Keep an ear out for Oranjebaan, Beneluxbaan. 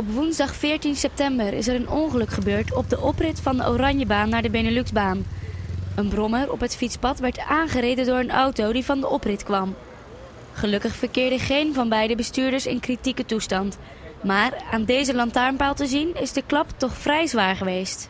Op woensdag 14 september is er een ongeluk gebeurd op de oprit van de Oranjebaan naar de Beneluxbaan. Een brommer op het fietspad werd aangereden door een auto die van de oprit kwam. Gelukkig verkeerde geen van beide bestuurders in kritieke toestand. Maar aan deze lantaarnpaal te zien is de klap toch vrij zwaar geweest.